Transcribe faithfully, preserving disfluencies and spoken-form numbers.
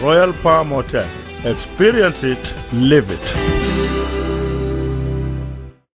Royal Palm Hotel. Experience it, live it.